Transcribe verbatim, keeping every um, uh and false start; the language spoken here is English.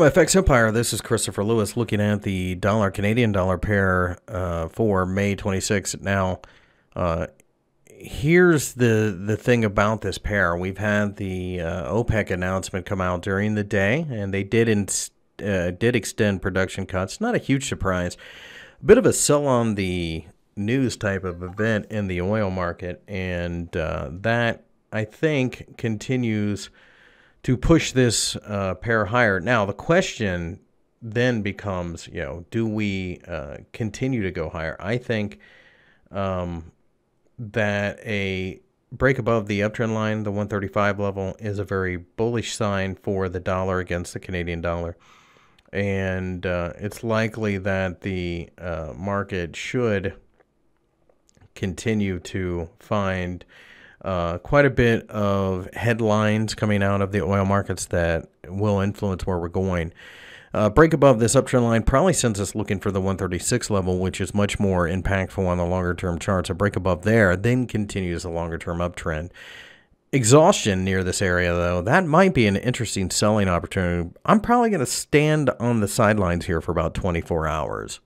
From F X Empire, this is Christopher Lewis looking at the dollar Canadian dollar pair uh, for May twenty-sixth. Now, uh, here's the the thing about this pair. We've had the uh, OPEC announcement come out during the day, and they did in, uh, did extend production cuts. Not a huge surprise. A bit of a sell on the news type of event in the oil market, and uh, that, I think, continues to push this uh, pair higher. Now, the question then becomes, you know, do we uh, continue to go higher? I think um, that a break above the uptrend line, the one thirty-five level, is a very bullish sign for the dollar against the Canadian dollar. And uh, it's likely that the uh, market should continue to find Uh, quite a bit of headlines coming out of the oil markets that will influence where we're going. Uh, break above this uptrend line probably sends us looking for the one thirty-six level, which is much more impactful on the longer-term charts. A break above there then continues the longer-term uptrend. Exhaustion near this area, though, that might be an interesting selling opportunity. I'm probably going to stand on the sidelines here for about twenty-four hours.